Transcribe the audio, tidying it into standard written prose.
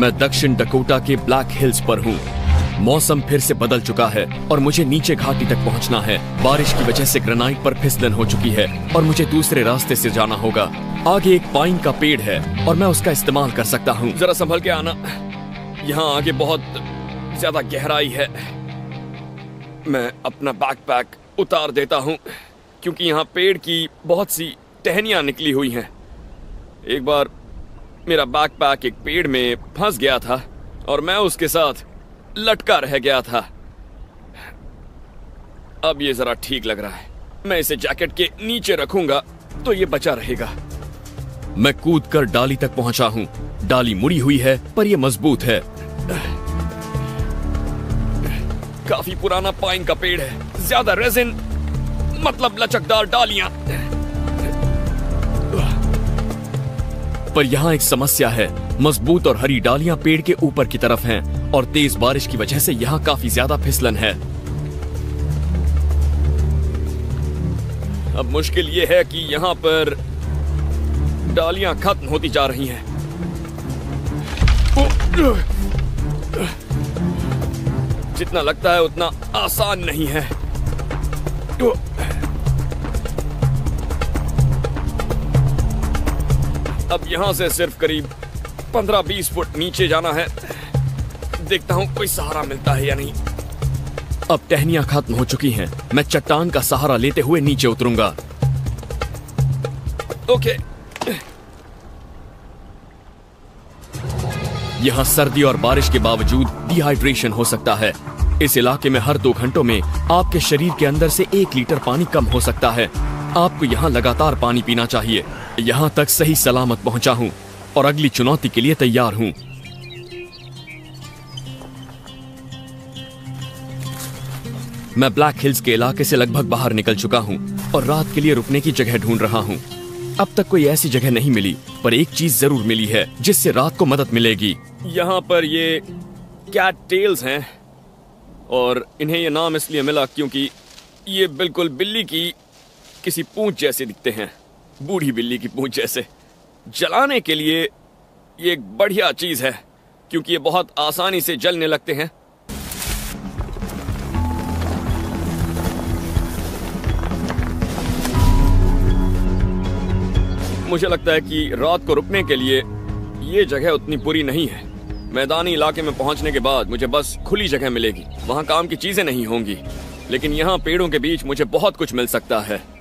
मैं दक्षिण डकोटा के ब्लैक हिल्स पर हूँ। मौसम फिर से बदल चुका है और मुझे नीचे घाटी तक पहुँचना है। बारिश की वजह से ग्रेनाइट पर फिसलन हो चुकी है और मुझे दूसरे रास्ते से जाना होगा। आगे एक पाइन का पेड़ है और मैं उसका इस्तेमाल कर सकता हूँ। जरा संभल के आना, यहाँ आगे बहुत ज्यादा गहराई है। मैं अपना बैकपैक उतार देता हूँ क्योंकि यहाँ पेड़ की बहुत सी टहनियाँ निकली हुई हैं। एक बार मेरा बैकपैक एक पेड़ में फंस गया था और मैं उसके साथ लटका रह गया था। अब ये जरा ठीक लग रहा है। मैं इसे जैकेट के नीचे रखूंगा तो ये बचा रहेगा। मैं कूदकर डाली तक पहुंचा हूं। डाली मुड़ी हुई है पर ये मजबूत है। काफी पुराना पाइन का पेड़ है, ज्यादा रेजिन मतलब लचकदार डालियां। पर यहाँ एक समस्या है, मजबूत और हरी डालियां पेड़ के ऊपर की तरफ हैं और तेज बारिश की वजह से यहाँ काफी ज्यादा फिसलन है। अब मुश्किल ये है कि यहाँ पर डालियां खत्म होती जा रही हैं। जितना लगता है उतना आसान नहीं है। अब यहाँ से सिर्फ करीब 15-20 फुट नीचे जाना है। देखता हूँ कोई सहारा मिलता है या नहीं। अब टहनियाँ खत्म हो चुकी हैं। मैं चट्टान का सहारा लेते हुए नीचे उतरूंगा। ओके। यहाँ सर्दी और बारिश के बावजूद डिहाइड्रेशन हो सकता है। इस इलाके में हर 2 घंटों में आपके शरीर के अंदर से 1 लीटर पानी कम हो सकता है। आपको यहाँ लगातार पानी पीना चाहिए। यहाँ तक सही सलामत पहुँचा हूँ और अगली चुनौती के लिए तैयार हूँ। मैं ब्लैक हिल्स के इलाके से लगभग बाहर निकल चुका हूँ और रात के लिए रुकने की जगह ढूंढ रहा हूँ। अब तक कोई ऐसी जगह नहीं मिली, पर एक चीज जरूर मिली है जिससे रात को मदद मिलेगी। यहाँ पर ये कैट टेल्स हैं और इन्हें ये नाम इसलिए मिला क्योंकि ये बिल्कुल बिल्ली की किसी पूंछ जैसे दिखते हैं, बूढ़ी बिल्ली की पूंछ जैसे। जलाने के लिए ये एक बढ़िया चीज है क्योंकि ये बहुत आसानी से जलने लगते हैं। मुझे लगता है कि रात को रुकने के लिए ये जगह उतनी बुरी नहीं है। मैदानी इलाके में पहुंचने के बाद मुझे बस खुली जगह मिलेगी, वहां काम की चीजें नहीं होंगी। लेकिन यहाँ पेड़ों के बीच मुझे बहुत कुछ मिल सकता है।